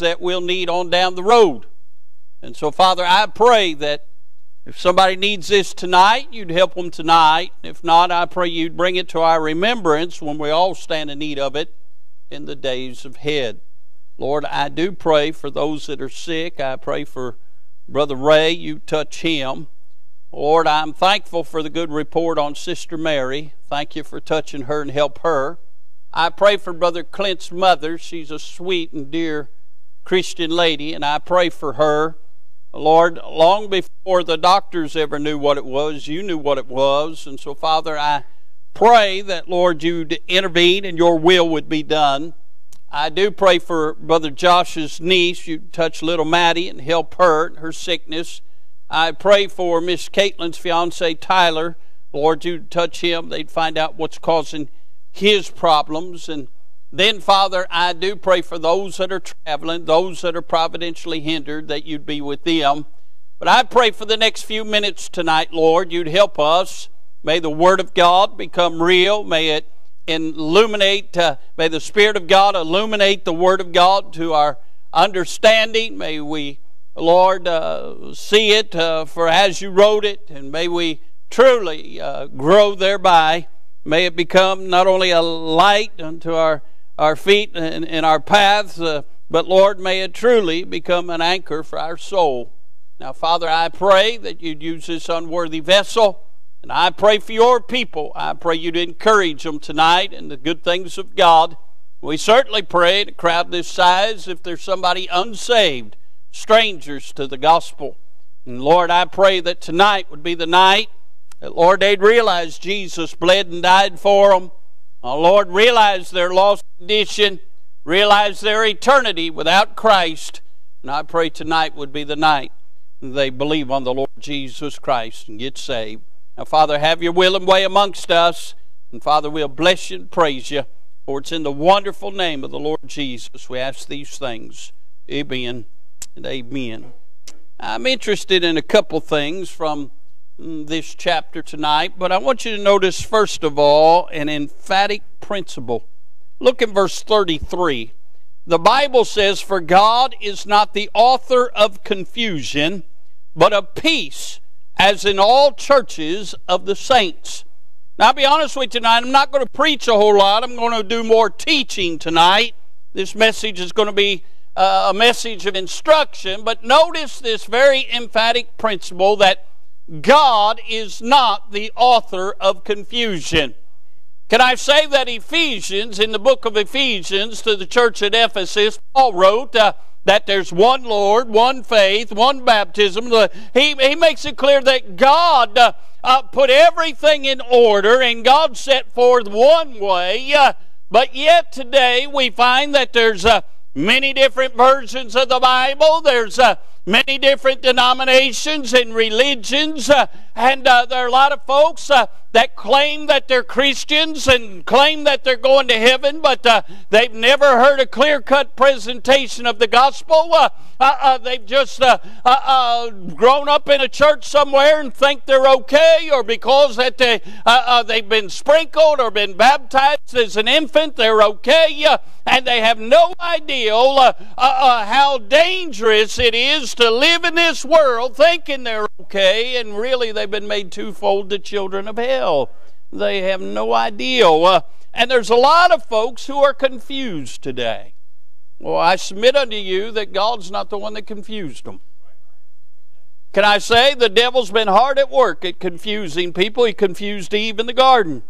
that we'll need on down the road. And so, Father, I pray that if somebody needs this tonight, you'd help them tonight. If not, I pray you'd bring it to our remembrance when we all stand in need of it in the days ahead. Lord, I do pray for those that are sick. I pray for Brother Ray, you touch him. Lord, I'm thankful for the good report on Sister Mary. Thank you for touching her and help her. I pray for Brother Clint's mother. She's a sweet and dear Christian lady, and I pray for her. Lord, long before the doctors ever knew what it was, you knew what it was. And so, Father, I pray that, Lord, you'd intervene and your will would be done. I do pray for Brother Josh's niece. You'd touch little Maddie and help her in her sickness. I pray for Miss Caitlin's fiance, Tyler. Lord, you'd touch him. They'd find out what's causing his problems. And then, Father, I do pray for those that are traveling, those that are providentially hindered, that you'd be with them. But I pray for the next few minutes tonight, Lord, you'd help us. May the Word of God become real. May it illuminate. May the Spirit of God illuminate the Word of God to our understanding. May we, Lord, see it for as you wrote it, and may we truly grow thereby. May it become not only a light unto our feet and our paths, but, Lord, may it truly become an anchor for our soul. Now, Father, I pray that you'd use this unworthy vessel, and I pray for your people. I pray you'd encourage them tonight in the good things of God. We certainly pray in a crowd this size if there's somebody unsaved, strangers to the gospel. And, Lord, I pray that tonight would be the night that, Lord, they'd realize Jesus bled and died for them. Lord, realize their lost condition, realize their eternity without Christ. And I pray tonight would be the night they believe on the Lord Jesus Christ and get saved. Now, Father, have your will and way amongst us. And, Father, we'll bless you and praise you, for it's in the wonderful name of the Lord Jesus we ask these things. Amen and amen. I'm interested in a couple things from this chapter tonight, but I want you to notice, first of all, an emphatic principle. Look in verse 33. The Bible says, "For God is not the author of confusion, but of peace, as in all churches of the saints." Now, I'll be honest with you tonight, I'm not going to preach a whole lot. I'm going to do more teaching tonight. This message is going to be a message of instruction, but notice this very emphatic principle that God is not the author of confusion. Can I say that Ephesians, in the book of Ephesians to the church at Ephesus, Paul wrote that there's one Lord, one faith, one baptism. He makes it clear that God put everything in order, and God set forth one way, but yet today we find that there's many different versions of the Bible. There's many different denominations and religions, and there are a lot of folks that claim that they're Christians and claim that they're going to heaven, but they've never heard a clear-cut presentation of the gospel. They've just grown up in a church somewhere and think they're okay, or because that they've been sprinkled or been baptized as an infant, they're okay, and they have no idea how dangerous it is to live in this world thinking they're okay, and really they've been made twofold the children of hell. They have no idea. And there's a lot of folks who are confused today. Well, I submit unto you that God's not the one that confused them. Can I say the devil's been hard at work at confusing people? He confused Eve in the garden.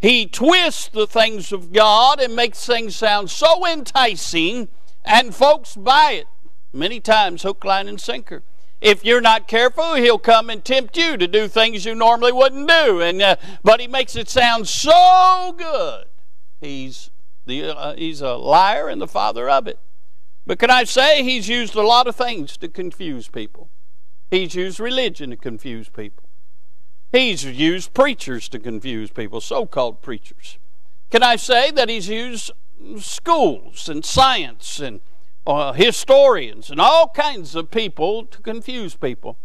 He twists the things of God and makes things sound so enticing, and folks buy it. Many times, hook, line, and sinker. If you're not careful, he'll come and tempt you to do things you normally wouldn't do. But he makes it sound so good. He's a liar and the father of it. But can I say he's used a lot of things to confuse people. He's used religion to confuse people. He's used preachers to confuse people, so-called preachers. Can I say that he's used schools and science and historians and all kinds of people to confuse people.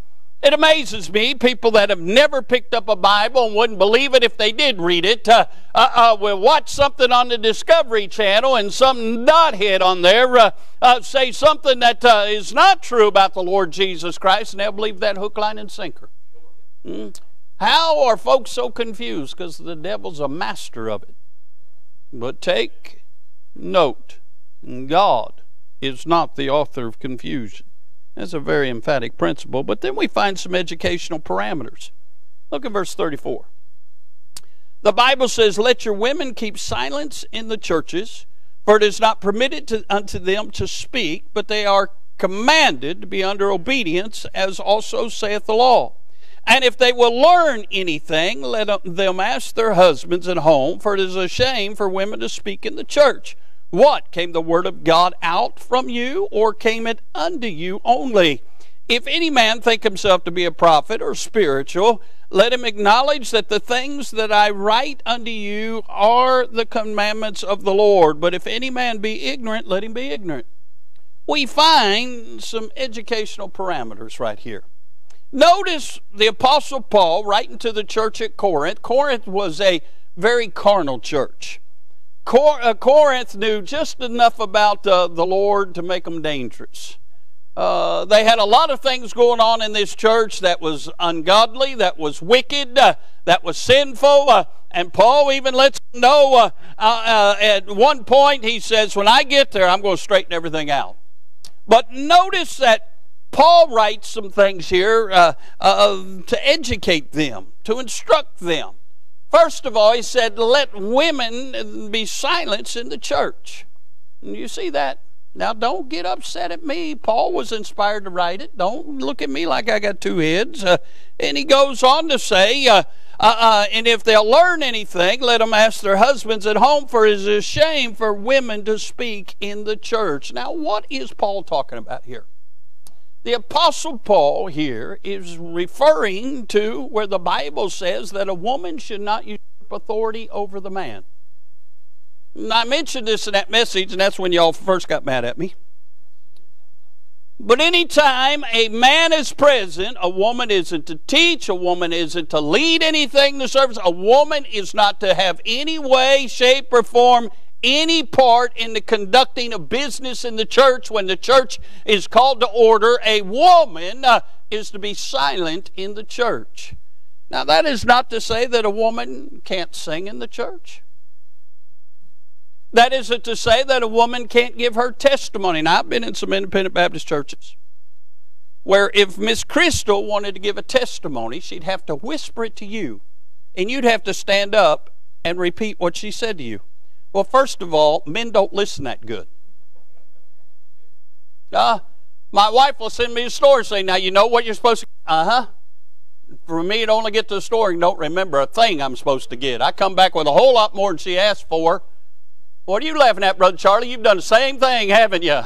It amazes me, people that have never picked up a Bible and wouldn't believe it if they did read it, will watch something on the Discovery Channel and some knothead on there say something that is not true about the Lord Jesus Christ, and they'll believe that hook, line, and sinker. How are folks so confused? Because the devil's a master of it. But take note, God is not the author of confusion. That's a very emphatic principle. But then we find some educational parameters. Look at verse 34. The Bible says, "Let your women keep silence in the churches, for it is not permitted unto them to speak, but they are commanded to be under obedience, as also saith the law. And if they will learn anything, let them ask their husbands at home, for it is a shame for women to speak in the church. What? Came the word of God out from you, or came it unto you only? If any man think himself to be a prophet or spiritual, let him acknowledge that the things that I write unto you are the commandments of the Lord. But if any man be ignorant, let him be ignorant." We find some educational parameters right here. Notice the Apostle Paul writing to the church at Corinth. Corinth was a very carnal church. Corinth knew just enough about the Lord to make them dangerous. They had a lot of things going on in this church that was ungodly, that was wicked, that was sinful. And Paul even lets them know at one point he says, "When I get there, I'm going to straighten everything out." But notice that Paul writes some things here to educate them, to instruct them. First of all, he said, let women be silenced in the church. And you see that? Now, don't get upset at me. Paul was inspired to write it. Don't look at me like I got two heads. And he goes on to say, and if they'll learn anything, let them ask their husbands at home, for it is a shame for women to speak in the church. Now, what is Paul talking about here? The Apostle Paul here is referring to where the Bible says that a woman should not usurp authority over the man. And I mentioned this in that message, and that's when y'all first got mad at me. But anytime a man is present, a woman isn't to teach, a woman isn't to lead anything to service, a woman is not to have any way, shape, or form any part in the conducting of business in the church. When the church is called to order, a woman is to be silent in the church. Now, that is not to say that a woman can't sing in the church. That isn't to say that a woman can't give her testimony. Now, I've been in some independent Baptist churches where if Miss Crystal wanted to give a testimony, she'd have to whisper it to you, and you'd have to stand up and repeat what she said to you. Well, first of all, men don't listen that good. My wife will send me a story saying, "Now you know what you're supposed to get." For me, it only gets to the story and don't remember a thing I'm supposed to get. I come back with a whole lot more than she asked for. What are you laughing at, Brother Charlie? You've done the same thing, haven't you?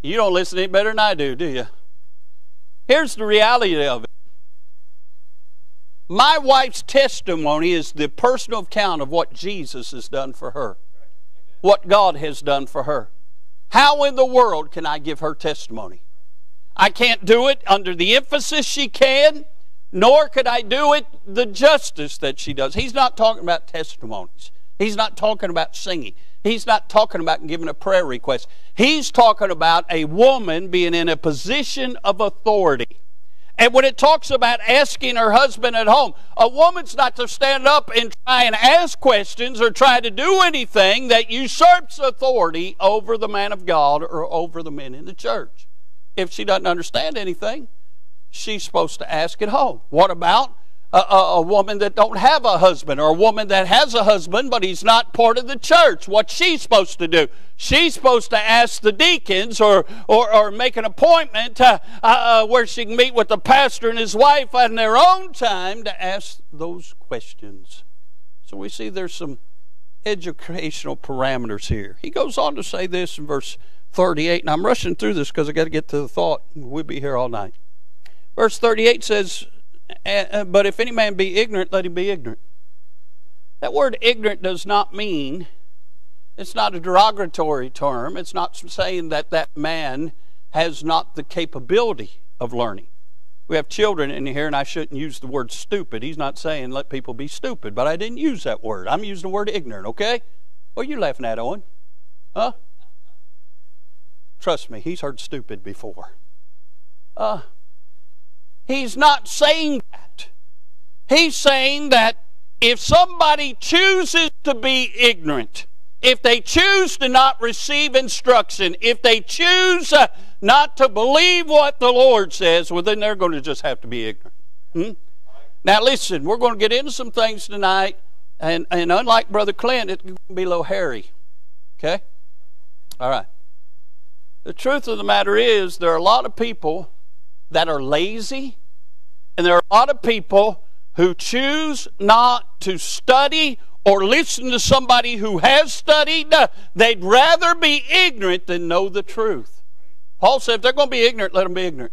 You don't listen any better than I do you? Here's the reality of it. My wife's testimony is the personal account of what Jesus has done for her, what God has done for her. How in the world can I give her testimony? I can't do it under the emphasis she can, nor could I do it the justice that she does. He's not talking about testimonies. He's not talking about singing. He's not talking about giving a prayer request. He's talking about a woman being in a position of authority. And when it talks about asking her husband at home, a woman's not to stand up and try and ask questions or try to do anything that usurps authority over the man of God or over the men in the church. If she doesn't understand anything, she's supposed to ask at home. What about a woman that don't have a husband, or a woman that has a husband but he's not part of the church? What's she supposed to do? She's supposed to ask the deacons or make an appointment where she can meet with the pastor and his wife on their own time to ask those questions. So we see there's some educational parameters here. He goes on to say this in verse 38, and I'm rushing through this because I got to get to the thought. We'll be here all night. Verse 38 says, "But if any man be ignorant, let him be ignorant." That word ignorant does not mean, it's not a derogatory term. It's not saying that that man has not the capability of learning. We have children in here, and I shouldn't use the word stupid. He's not saying let people be stupid, but I didn't use that word. I'm using the word ignorant, okay? What are you laughing at, Owen? Huh? Trust me, he's heard stupid before. He's not saying that. He's saying that if somebody chooses to be ignorant, if they choose to not receive instruction, if they choose not to believe what the Lord says, well, then they're going to just have to be ignorant. Now, listen, we're going to get into some things tonight, and unlike Brother Clint, it's going to be a little hairy. Okay? All right. The truth of the matter is there are a lot of people that are lazy, and there are a lot of people who choose not to study or listen to somebody who has studied. They'd rather be ignorant than know the truth. Paul said if they're going to be ignorant, let them be ignorant.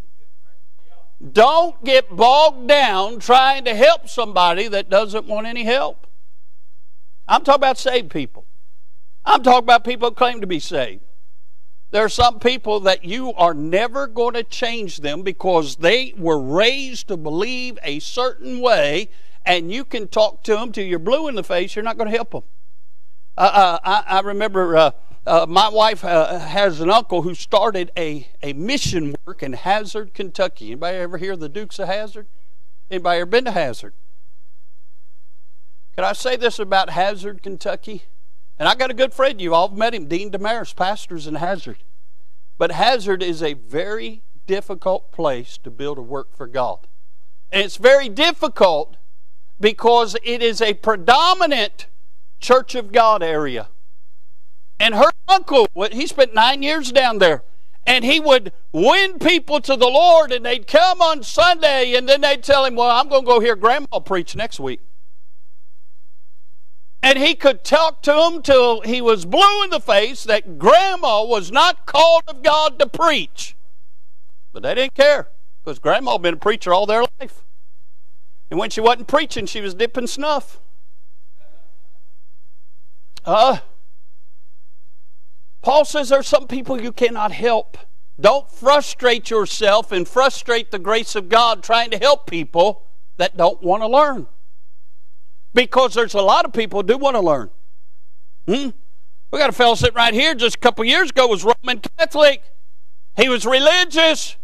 Don't get bogged down trying to help somebody that doesn't want any help. I'm talking about saved people. I'm talking about people who claim to be saved. There are some people that you are never going to change them because they were raised to believe a certain way, and you can talk to them till you're blue in the face. You're not going to help them. I remember my wife has an uncle who started a mission work in Hazard, Kentucky. Anybody ever hear of the Dukes of Hazard? Anybody ever been to Hazard? Can I say this about Hazard, Kentucky? And I got a good friend, you all have met him, Dean Damaris, pastors in Hazard. But Hazard is a very difficult place to build a work for God. And it's very difficult because it is a predominant Church of God area. And her uncle, he spent 9 years down there. And he would win people to the Lord, and they'd come on Sunday, and then they'd tell him, well, I'm going to go hear Grandma preach next week. And he could talk to him till he was blue in the face that Grandma was not called of God to preach. But they didn't care because Grandma had been a preacher all their life. And when she wasn't preaching, she was dipping snuff. Paul says there's some people you cannot help. Don't frustrate yourself and frustrate the grace of God trying to help people that don't want to learn. Because there's a lot of people who do want to learn. We got a fellow sitting right here just a couple years ago was Roman Catholic. He was religious,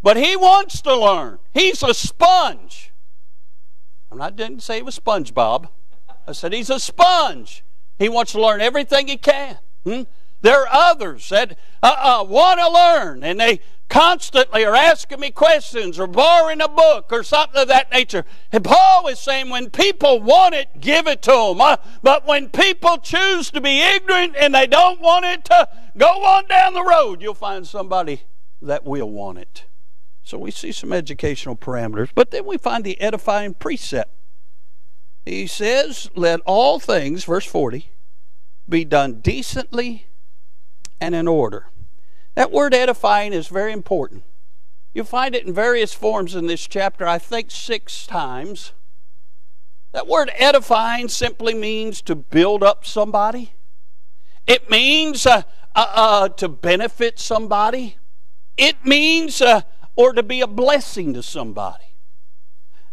but he wants to learn. He's a sponge. I didn't say he was SpongeBob. I said he's a sponge. He wants to learn everything he can. There are others that want to learn, and they constantly are asking me questions or borrowing a book or something of that nature. And Paul is saying when people want it, give it to them. But when people choose to be ignorant and they don't want it, go on down the road. You'll find somebody that will want it. So we see some educational parameters. But then we find the edifying precept. He says, let all things, verse 40, be done decently and in order. That word edifying is very important. You'll find it in various forms in this chapter, I think 6 times. That word edifying simply means to build up somebody. It means to benefit somebody. It means or to be a blessing to somebody.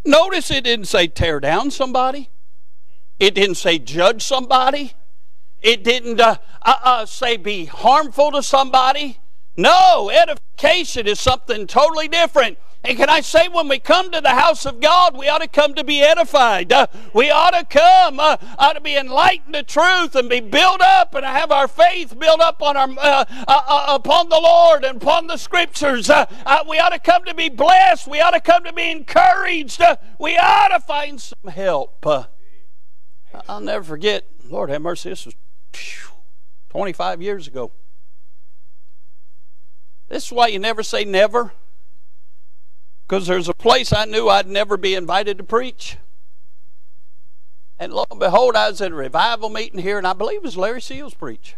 Notice it didn't say tear down somebody. It didn't say judge somebody. It didn't say be harmful to somebody. No, edification is something totally different. And can I say, when we come to the house of God, we ought to come to be edified. We ought to come, ought to be enlightened to truth and be built up and have our faith built up on upon the Lord and upon the Scriptures. We ought to come to be blessed. We ought to come to be encouraged. We ought to find some help. I'll never forget, Lord have mercy, this was 25 years ago. This is why you never say never. Because there's a place I knew I'd never be invited to preach. And lo and behold, I was at a revival meeting here, and I believe it was Larry Seals preach.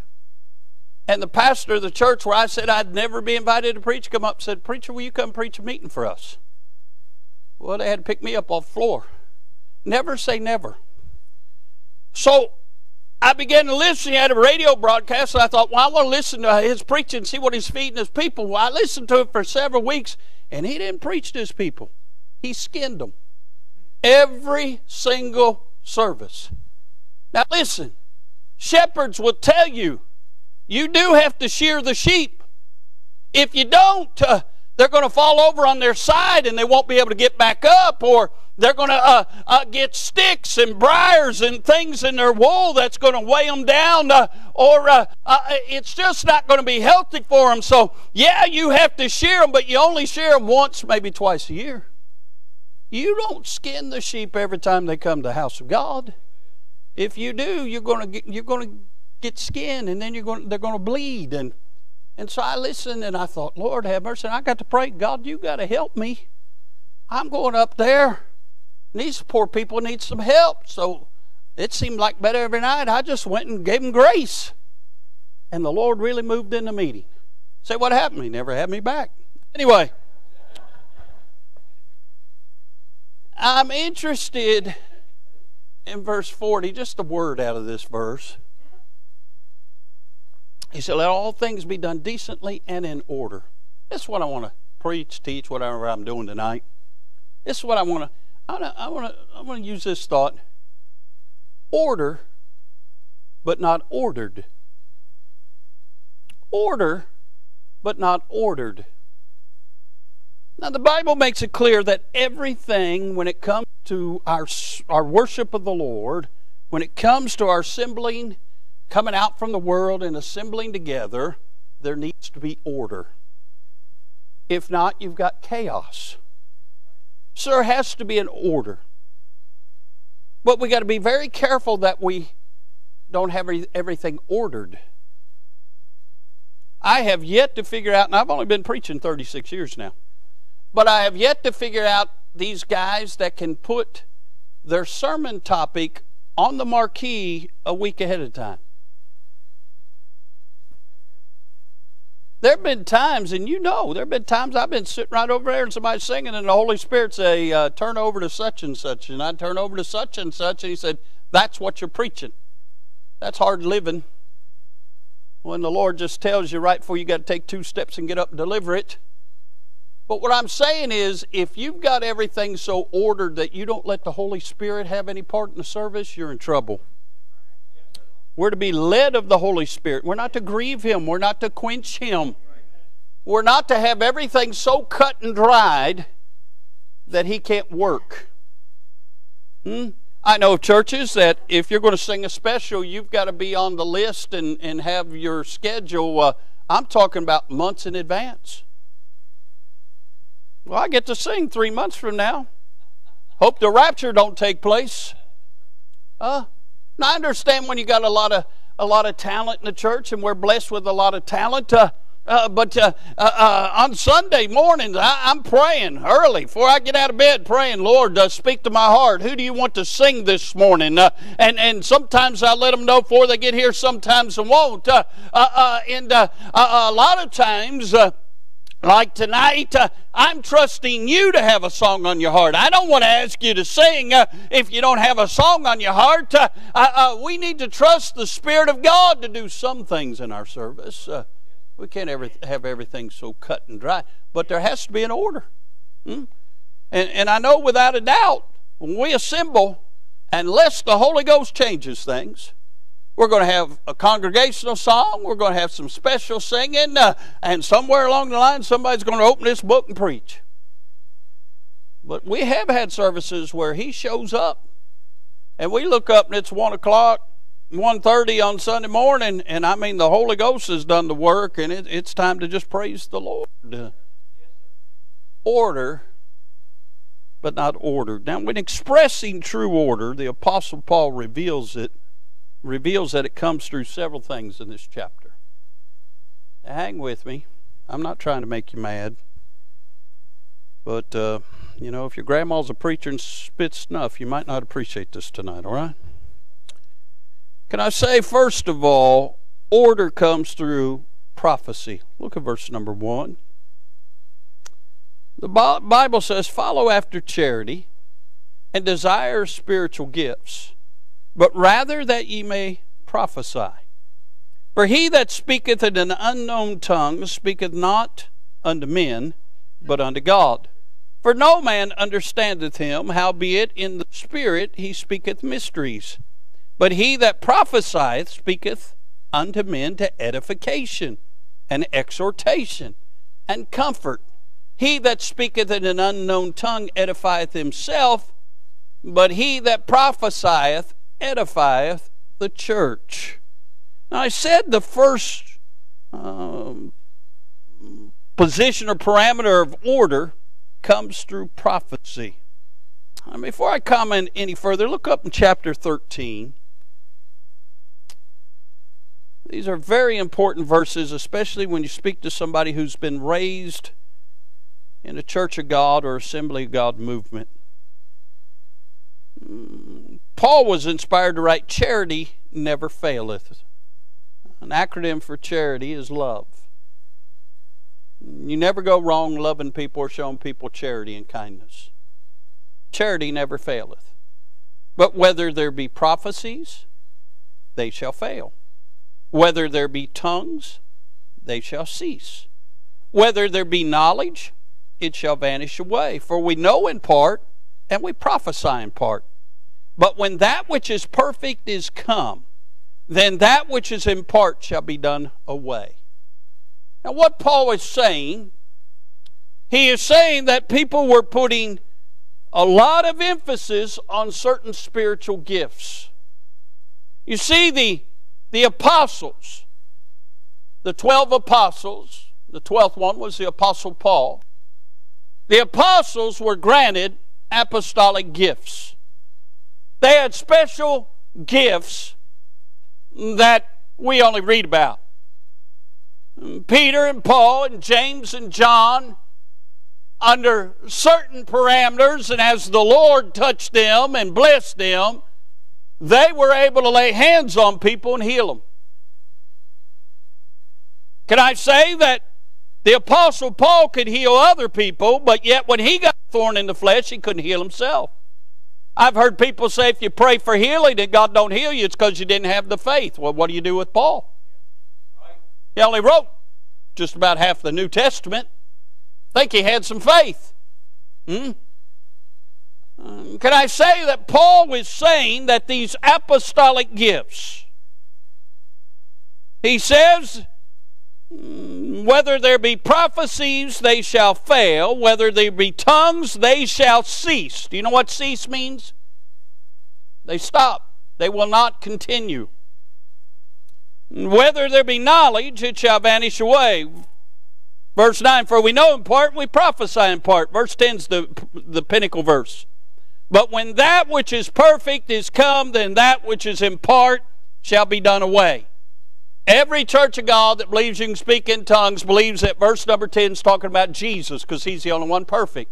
And the pastor of the church where I said I'd never be invited to preach come up and said, Preacher, will you come preach a meeting for us? Well, they had to pick me up off the floor. Never say never. So I began to listen. He had a radio broadcast, and I thought, well, I want to listen to his preaching and see what he's feeding his people. Well, I listened to it for several weeks. And he didn't preach to his people. he skinned them. Every single service. Now listen, shepherds will tell you, you do have to shear the sheep. If you don't, they're going to fall over on their side and they won't be able to get back up, or they're going to get sticks and briars and things in their wool that's going to weigh them down, it's just not going to be healthy for them. So, yeah, you have to shear them, but you only shear them once, maybe twice a year. You don't skin the sheep every time they come to the house of God. If you do, you're going to get skinned, and then they're going to bleed. And so I listened, and I thought, Lord, have mercy. And I got to pray, God, you got to help me. I'm going up there. And these poor people need some help. So it seemed like better every night. I just went and gave them grace. And the Lord really moved in the meeting. Say, what happened? He never had me back. Anyway, I'm interested in verse 40, just a word out of this verse. He said, let all things be done decently and in order. That's what I want to preach, teach, whatever I'm doing tonight. This is what I want to, I want to use this thought. Order, but not ordered. Order, but not ordered. Now the Bible makes it clear that everything, when it comes to our worship of the Lord, when it comes to our assembling, coming out from the world and assembling together, there needs to be order. If not, you've got chaos. So there has to be an order. But we got to be very careful that we don't have everything ordered. I have yet to figure out, and I've only been preaching 36 years now, but I have yet to figure out these guys that can put their sermon topic on the marquee a week ahead of time. There have been times, and you know, there have been times I've been sitting right over there and somebody's singing and the Holy Spirit say, turn over to such and such, and I turn over to such and such, and he said, that's what you're preaching. That's hard living. When the Lord just tells you right before you got to take two steps and get up and deliver it. But what I'm saying is, if you've got everything so ordered that you don't let the Holy Spirit have any part in the service, you're in trouble. We're to be led of the Holy Spirit. We're not to grieve Him. We're not to quench Him. We're not to have everything so cut and dried that He can't work. I know of churches that if you're going to sing a special, you've got to be on the list and have your schedule. I'm talking about months in advance. Well, I get to sing 3 months from now. Hope the rapture don't take place. Now I understand when you got a lot of talent in the church, and we're blessed with a lot of talent. But on Sunday mornings, I'm praying early before I get out of bed, praying, Lord, speak to my heart. Who do you want to sing this morning? And sometimes I let them know before they get here. Sometimes I won't. A lot of times. Like tonight, I'm trusting you to have a song on your heart. I don't want to ask you to sing if you don't have a song on your heart. We need to trust the Spirit of God to do some things in our service. We can't have everything so cut and dry. But there has to be an order. And I know without a doubt, when we assemble, unless the Holy Ghost changes things, we're going to have a congregational song. We're going to have some special singing. And somewhere along the line, somebody's going to open this book and preach. But we have had services where he shows up. And we look up and it's 1 o'clock, 1:30 on Sunday morning. And I mean, the Holy Ghost has done the work. And it's time to just praise the Lord. Order, but not ordered. Now, when expressing true order, the Apostle Paul reveals that it comes through several things in this chapter. Now, hang with me. I'm not trying to make you mad. But, you know, if your grandma's a preacher and spits snuff, you might not appreciate this tonight, all right? Can I say, first of all, order comes through prophecy. Look at verse number 1. The Bible says, follow after charity and desire spiritual gifts, but rather that ye may prophesy. For he that speaketh in an unknown tongue speaketh not unto men, but unto God. For no man understandeth him, howbeit in the Spirit he speaketh mysteries. But he that prophesieth speaketh unto men to edification, and exhortation, and comfort. He that speaketh in an unknown tongue edifieth himself, but he that prophesieth edifieth the church. Now I said the first position or parameter of order comes through prophecy. Before I comment any further, look up in chapter 13. These are very important verses, especially when you speak to somebody who's been raised in a Church of God or Assembly of God movement. Paul was inspired to write, "Charity never faileth." An acronym for charity is love. You never go wrong loving people or showing people charity and kindness. Charity never faileth. But whether there be prophecies, they shall fail. Whether there be tongues, they shall cease. Whether there be knowledge, it shall vanish away. For we know in part, and we prophesy in part. But when that which is perfect is come, then that which is in part shall be done away. Now what Paul is saying, he is saying that people were putting a lot of emphasis on certain spiritual gifts. You see, the apostles, the 12 apostles, the 12th one was the Apostle Paul. The apostles were granted apostolic gifts. They had special gifts that we only read about. Peter and Paul and James and John, under certain parameters, and as the Lord touched them and blessed them, they were able to lay hands on people and heal them. Can I say that the Apostle Paul could heal other people, but yet when he got thorn in the flesh, he couldn't heal himself? I've heard people say if you pray for healing and God don't heal you, it's because you didn't have the faith. Well, what do you do with Paul? He only wrote just about half the New Testament. I think he had some faith. Can I say that Paul is saying that these apostolic gifts, he says, whether there be prophecies, they shall fail. Whether there be tongues, they shall cease. Do you know what cease means? They stop. They will not continue. Whether there be knowledge, it shall vanish away. Verse 9, for we know in part, we prophesy in part. Verse 10 is the pinnacle verse. But when that which is perfect is come, then that which is in part shall be done away. Every Church of God that believes you can speak in tongues believes that verse number 10 is talking about Jesus, because he's the only one perfect.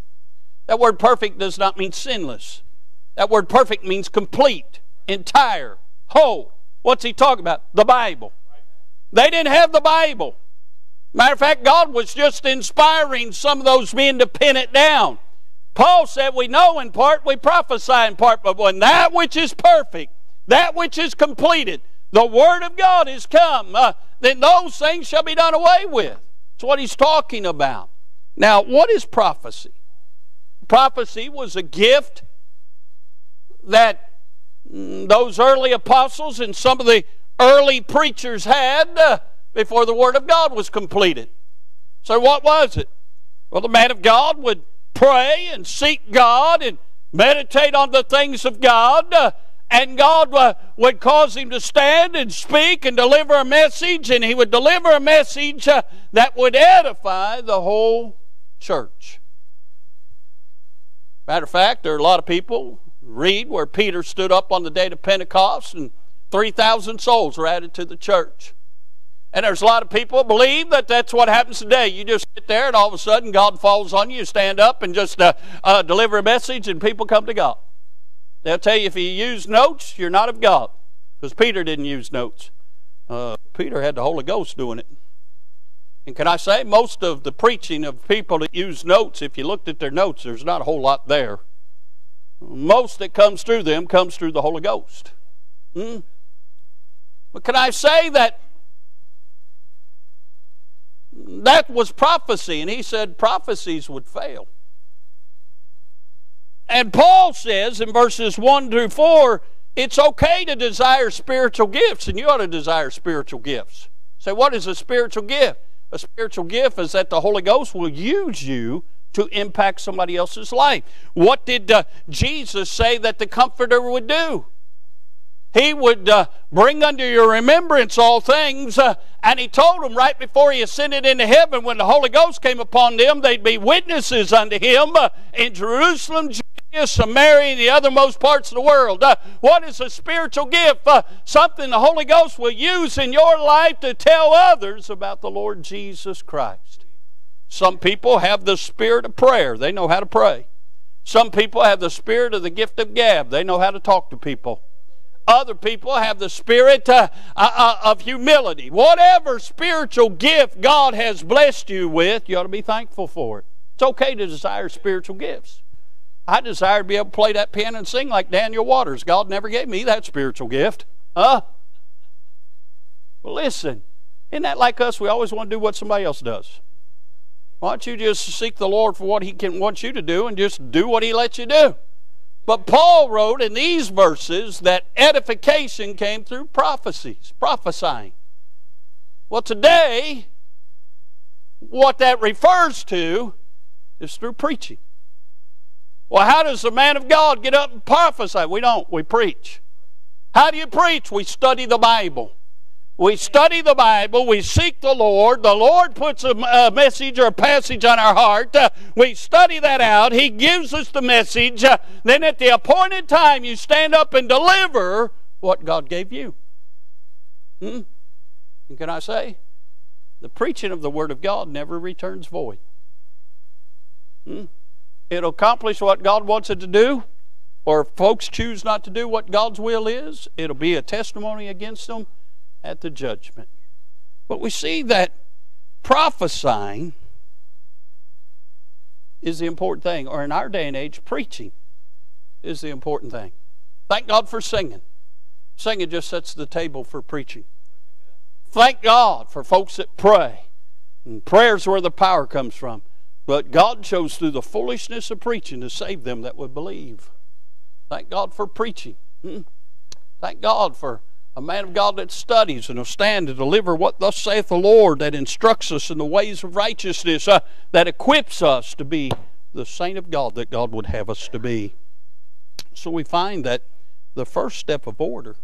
That word perfect does not mean sinless. That word perfect means complete, entire, whole. What's he talking about? The Bible. They didn't have the Bible. Matter of fact, God was just inspiring some of those men to pin it down. Paul said, we know in part, we prophesy in part, but when that which is perfect, that which is completed, the Word of God is come, then those things shall be done away with. That's what he's talking about. Now, what is prophecy? Prophecy was a gift that those early apostles and some of the early preachers had before the Word of God was completed. So what was it? Well, the man of God would pray and seek God and meditate on the things of God, and God would cause him to stand and speak and deliver a message, and he would deliver a message that would edify the whole church. Matter of fact, there are a lot of people read where Peter stood up on the day of Pentecost and 3,000 souls were added to the church. And there's a lot of people believe that that's what happens today. You just sit there and all of a sudden God falls on you, stand up and just deliver a message and people come to God. They'll tell you if you use notes, you're not of God. Because Peter didn't use notes. Peter had the Holy Ghost doing it. And can I say, most of the preaching of people that use notes, if you looked at their notes, there's not a whole lot there. Most that comes through them comes through the Holy Ghost. But can I say that was prophecy? And he said prophecies would fail. And Paul says in verses 1 through 4, it's okay to desire spiritual gifts, and you ought to desire spiritual gifts. So what is a spiritual gift? A spiritual gift is that the Holy Ghost will use you to impact somebody else's life. What did Jesus say that the Comforter would do? He would bring under your remembrance all things. And he told them right before he ascended into heaven, when the Holy Ghost came upon them, they'd be witnesses unto him in Jerusalem, Judea, Samaria, and the othermost parts of the world. What is a spiritual gift? Something the Holy Ghost will use in your life to tell others about the Lord Jesus Christ. Some people have the spirit of prayer. They know how to pray. Some people have the spirit of the gift of gab. They know how to talk to people. Other people have the spirit of humility. Whatever spiritual gift God has blessed you with, you ought to be thankful for it. It's okay to desire spiritual gifts. I desire to be able to play that piano and sing like Daniel Waters. God never gave me that spiritual gift. Huh? Well, listen, isn't that like us? We always want to do what somebody else does. Why don't you just seek the Lord for what He wants you to do and just do what He lets you do? But Paul wrote in these verses that edification came through prophecies, prophesying. Well, today, what that refers to is through preaching. Well, how does the man of God get up and prophesy? We don't. We preach. How do you preach? We study the Bible. We study the Bible. We seek the Lord. The Lord puts a message or a passage on our heart. We study that out. He gives us the message. Then at the appointed time, you stand up and deliver what God gave you. And can I say, the preaching of the Word of God never returns void. It'll accomplish what God wants it to do, or if folks choose not to do what God's will is, it'll be a testimony against them at the judgment. But we see that prophesying is the important thing, or in our day and age, preaching is the important thing. Thank God for singing. Singing just sets the table for preaching. Thank God for folks that pray. And prayer's where the power comes from. But God chose through the foolishness of preaching to save them that would believe. Thank God for preaching. Thank God for a man of God that studies and will stand to deliver what thus saith the Lord, that instructs us in the ways of righteousness, that equips us to be the saint of God that God would have us to be. So we find that the first step of order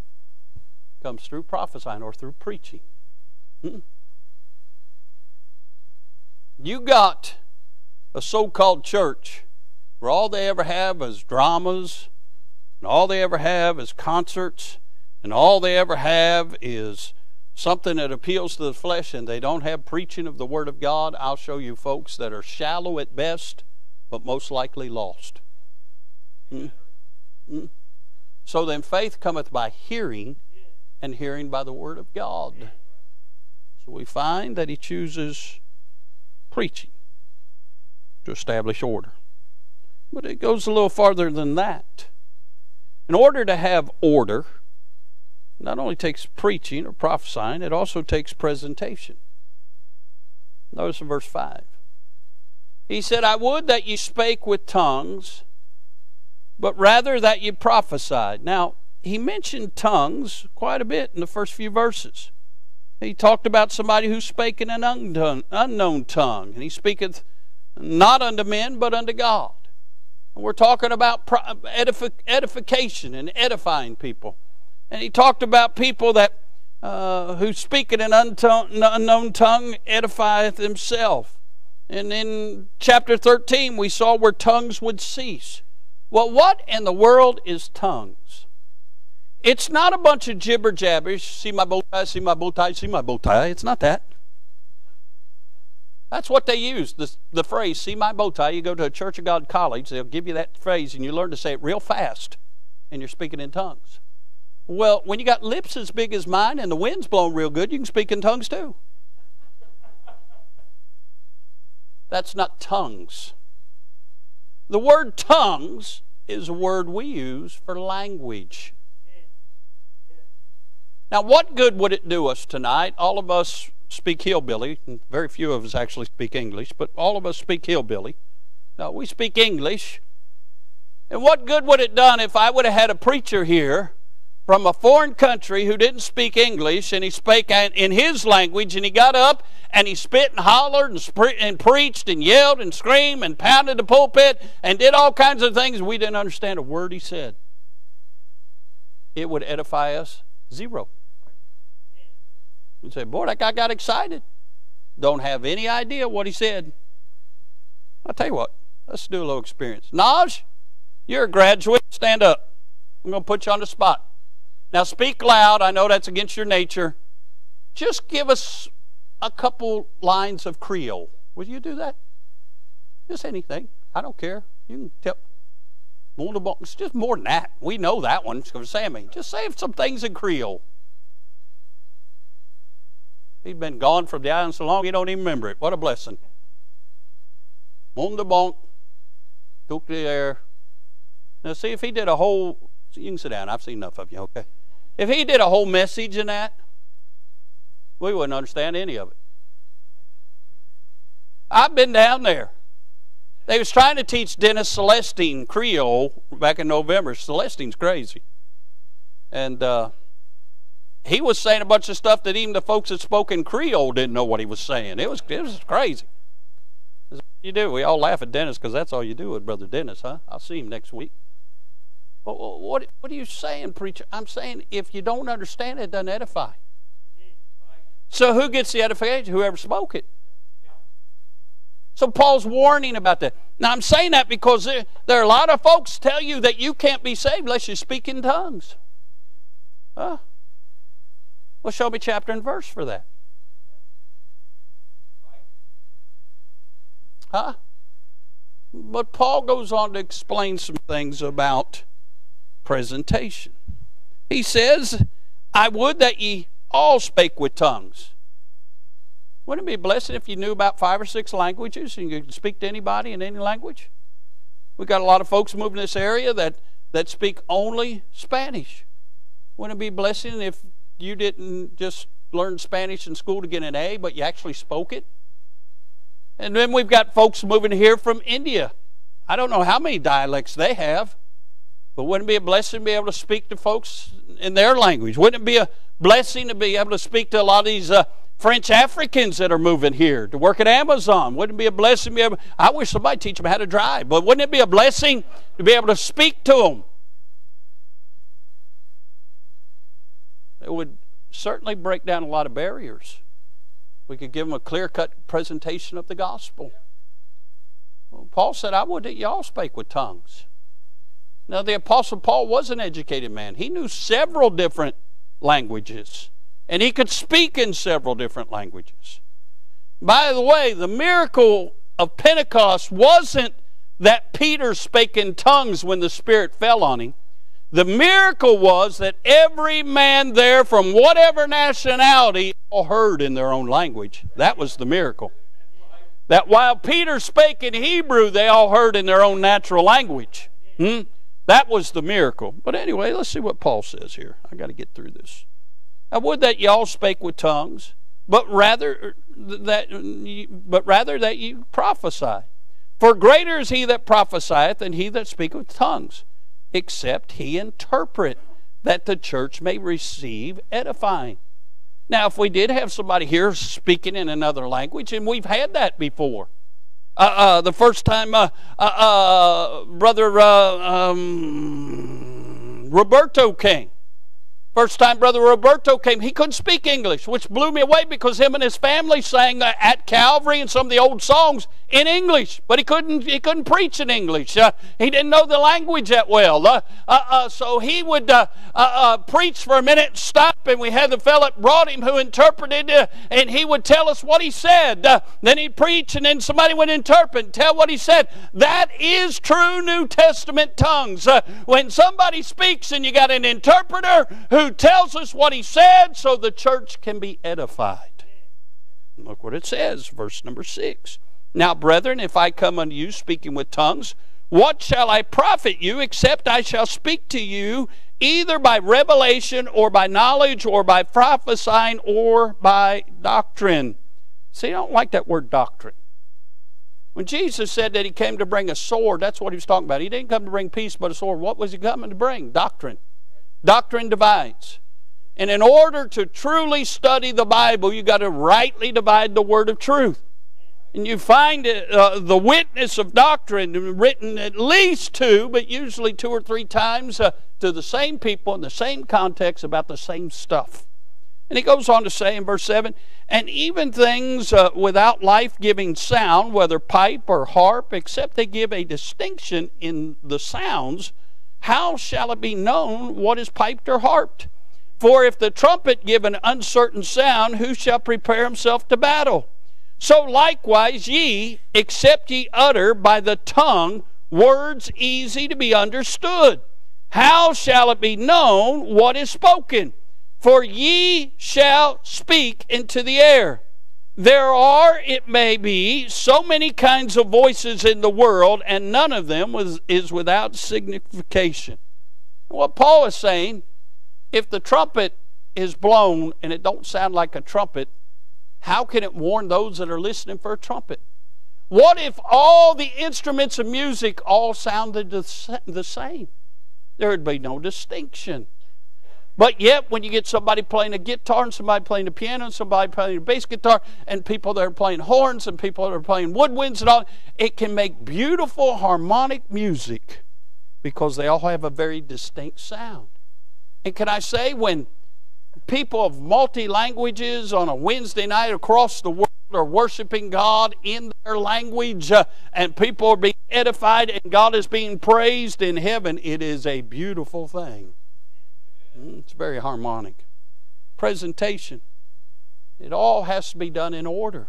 comes through prophesying or through preaching. You got a so-called church where all they ever have is dramas, and all they ever have is concerts, and all they ever have is something that appeals to the flesh, and they don't have preaching of the Word of God. I'll show you folks that are shallow at best, but most likely lost. So then faith cometh by hearing, and hearing by the Word of God. So we find that he chooses preaching to establish order. But it goes a little farther than that. In order to have order, not only takes preaching or prophesying, it also takes presentation. Notice in verse 5. He said, I would that you spake with tongues, but rather that you prophesied. Now, he mentioned tongues quite a bit in the first few verses. He talked about somebody who spake in an unknown tongue, and he speaketh not unto men, but unto God. And we're talking about edification and edifying people. And he talked about people that who speak in an unknown tongue edifieth himself. And in chapter 13, we saw where tongues would cease. Well, what in the world is tongues? It's not a bunch of gibber jabbers. See my bow tie, see my bow tie, see my bow tie. It's not that. That's what they use, the phrase, see my bow tie. You go to a Church of God college, they'll give you that phrase, and you learn to say it real fast, and you're speaking in tongues. Well, when you got lips as big as mine and the wind's blowing real good, you can speak in tongues too. That's not tongues. The word tongues is a word we use for language. Now, what good would it do us tonight? All of us speak hillbilly. And very few of us actually speak English, but all of us speak hillbilly. Now, we speak English. And what good would it done if I would have had a preacher here from a foreign country who didn't speak English, and he spake in his language, and he got up and he spit and hollered and preached and yelled and screamed and pounded the pulpit and did all kinds of things. We didn't understand a word he said. It would edify us zero. You'd say, boy, that guy got excited. Don't have any idea what he said. I'll tell you what, let's do a little experience. Naj, you're a graduate. Stand up. I'm going to put you on the spot. Now speak loud. I know that's against your nature. Just give us a couple lines of Creole. Will you do that? Just anything. I don't care. You can tell. It's just more than that. We know that one. It's going to say me. Just say some things in Creole. He'd been gone from the island so long he don't even remember it. What a blessing. Mondabonk. Took the air. Now see if he did a whole... You can sit down. I've seen enough of you, okay? If he did a whole message in that, we wouldn't understand any of it. I've been down there. They was trying to teach Dennis Celestine Creole back in November. Celestine's crazy. And he was saying a bunch of stuff that even the folks that spoke in Creole didn't know what he was saying. It was crazy. That's what you do. We all laugh at Dennis because that's all you do with Brother Dennis, huh? I'll see him next week. What are you saying, preacher? I'm saying if you don't understand it, it doesn't edify. So who gets the edification? Whoever spoke it. So Paul's warning about that. Now I'm saying that because there are a lot of folks tell you that you can't be saved unless you speak in tongues. Huh? Well, show me chapter and verse for that. Huh? But Paul goes on to explain some things about presentation. He says, I would that ye all spake with tongues. Wouldn't it be a blessing if you knew about 5 or 6 languages and you could speak to anybody in any language? We got a lot of folks moving in this area that speak only Spanish. Wouldn't it be a blessing if you didn't just learn Spanish in school to get an A, but you actually spoke it? And then we've got folks moving here from India. I don't know how many dialects they have, but wouldn't it be a blessing to be able to speak to folks in their language? Wouldn't it be a blessing to be able to speak to a lot of these French Africans that are moving here to work at Amazon? Wouldn't it be a blessing to be able... I wish somebody teach them how to drive, but wouldn't it be a blessing to be able to speak to them? It would certainly break down a lot of barriers. We could give them a clear-cut presentation of the gospel. Well, Paul said, I would that you all spake with tongues. Now, the Apostle Paul was an educated man. He knew several different languages, and he could speak in several different languages. By the way, the miracle of Pentecost wasn't that Peter spake in tongues when the Spirit fell on him. The miracle was that every man there from whatever nationality all heard in their own language. That was the miracle. That while Peter spake in Hebrew, they all heard in their own natural language. That was the miracle. But anyway, let's see what Paul says here. I got to get through this. I would that y'all spake with tongues, but rather that you prophesy. For greater is he that prophesieth than he that speaketh with tongues, except he interpret, that the church may receive edifying. Now, if we did have somebody here speaking in another language, and we've had that before. The first time Brother Roberto came. First time Brother Roberto came, he couldn't speak English, which blew me away because him and his family sang at Calvary and some of the old songs in English, but he couldn't preach in English. He didn't know the language that well. So he would preach for a minute, stop, and we had the fellow that brought him who interpreted, and he would tell us what he said. Then he'd preach, and then somebody would interpret and tell what he said. That is true New Testament tongues. When somebody speaks and you got an interpreter who tells us what he said so the church can be edified. And look what it says, verse number 6. Now, brethren, if I come unto you speaking with tongues, what shall I profit you except I shall speak to you either by revelation or by knowledge or by prophesying or by doctrine? See, I don't like that word doctrine. When Jesus said that he came to bring a sword, that's what he was talking about. He didn't come to bring peace but a sword. What was he coming to bring? Doctrine. Doctrine divides. And in order to truly study the Bible, you've got to rightly divide the word of truth. And you find the witness of doctrine written at least two, but usually two or three times to the same people in the same context about the same stuff. And he goes on to say in verse 7, and even things without life-giving sound, whether pipe or harp, except they give a distinction in the sounds, how shall it be known what is piped or harped? For if the trumpet give an uncertain sound, who shall prepare himself to battle? So likewise ye, except ye utter by the tongue words easy to be understood, how shall it be known what is spoken? For ye shall speak into the air. There are, it may be, so many kinds of voices in the world, and none of them is without signification. What Paul is saying, if the trumpet is blown and it don't sound like a trumpet, how can it warn those that are listening for a trumpet? What if all the instruments of music all sounded the same? There would be no distinction. But yet, when you get somebody playing a guitar and somebody playing a piano and somebody playing a bass guitar and people that are playing horns and people that are playing woodwinds and all, it can make beautiful harmonic music because they all have a very distinct sound. And can I say, when people of multi languages on a Wednesday night across the world are worshiping God in their language and people are being edified and God is being praised in heaven, it is a beautiful thing. It's very harmonic. Presentation. It all has to be done in order.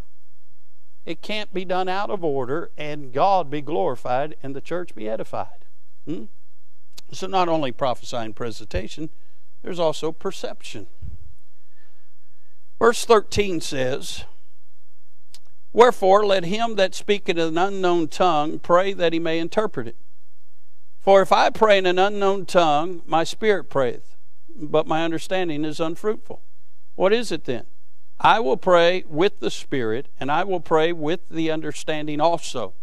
It can't be done out of order and God be glorified and the church be edified. So not only prophesying presentation, there's also perception. Verse 13 says, wherefore let him that speaketh an unknown tongue pray that he may interpret it. For if I pray in an unknown tongue, my spirit prayeth, but my understanding is unfruitful. What is it then? I will pray with the Spirit, and I will pray with the understanding also.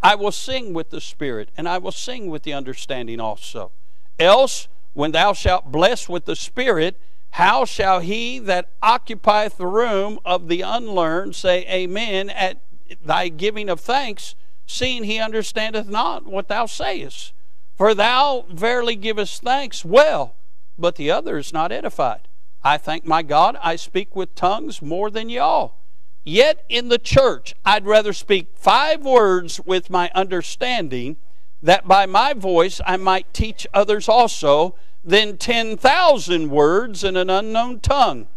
I will sing with the Spirit, and I will sing with the understanding also. Else, when thou shalt bless with the Spirit, how shall he that occupieth the room of the unlearned say amen at thy giving of thanks, seeing he understandeth not what thou sayest? For thou verily givest thanks well, but the other is not edified. I thank my God, I speak with tongues more than ye all. Yet in the church I'd rather speak 5 words with my understanding, that by my voice I might teach others also, than 10,000 words in an unknown tongue.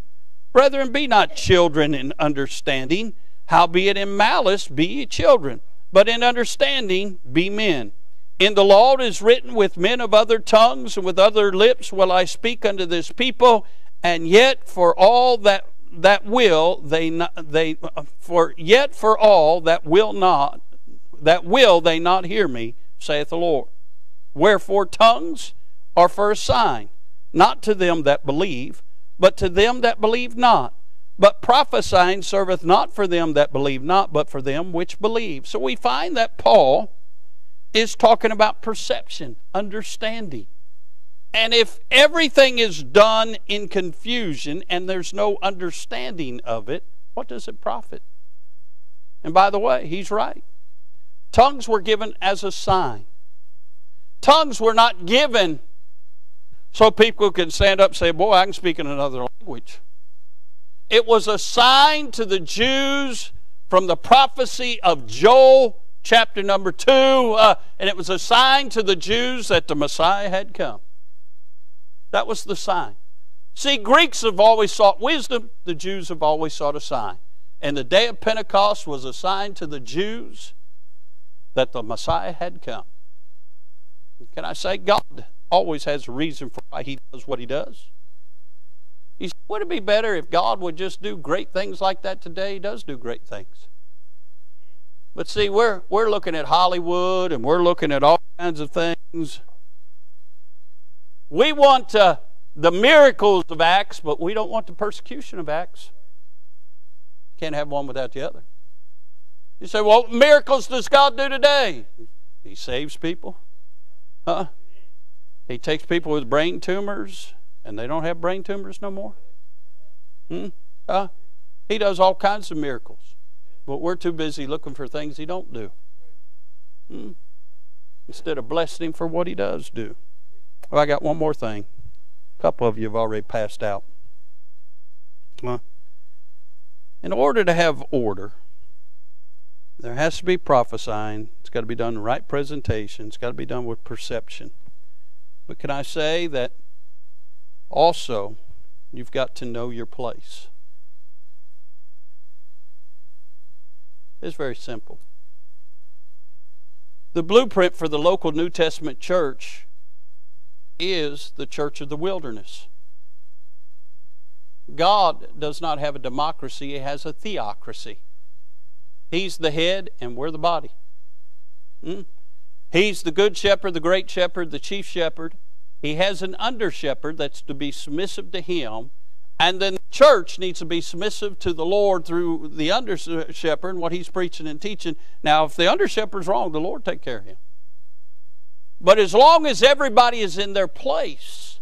Brethren, be not children in understanding, howbeit in malice be ye children, but in understanding be men. In the law it is written, with men of other tongues and with other lips will I speak unto this people, and yet for all that will not hear me, saith the Lord. Wherefore tongues are for a sign, not to them that believe, but to them that believe not. But prophesying serveth not for them that believe not, but for them which believe. So we find that Paul is talking about perception, understanding. And if everything is done in confusion and there's no understanding of it, what does it profit? And by the way, he's right. Tongues were given as a sign. Tongues were not given so people could stand up and say, boy, I can speak in another language. It was a sign to the Jews from the prophecy of Joel, chapter number 2, and it was a sign to the Jews that the Messiah had come. That was the sign. See, Greeks have always sought wisdom. The Jews have always sought a sign. And the day of Pentecost was a sign to the Jews that the Messiah had come. And can I say, God always has a reason for why he does what he does. He said, would it be better if God would just do great things like that today? He does do great things. But see, we're looking at Hollywood and we're looking at all kinds of things. We want the miracles of Acts, but we don't want the persecution of Acts. Can't have one without the other. You say, well, what miracles does God do today? He saves people. Huh? He takes people with brain tumors and they don't have brain tumors no more. He does all kinds of miracles. But we're too busy looking for things He don't do. Instead of blessing Him for what He does do. Well, I got one more thing. A couple of you have already passed out. In order to have order, there has to be prophesying. It's got to be done in the right presentation. It's got to be done with perception. But can I say that also you've got to know your place? It's very simple. The blueprint for the local New Testament church is the church of the wilderness. God does not have a democracy. He has a theocracy. He's the head and we're the body. He's the good shepherd, the great shepherd, the chief shepherd. He has an under shepherd that's to be submissive to him. And then the church needs to be submissive to the Lord through the under shepherd and what he's preaching and teaching. Now, if the under shepherd's wrong, the Lord take care of him. But as long as everybody is in their place,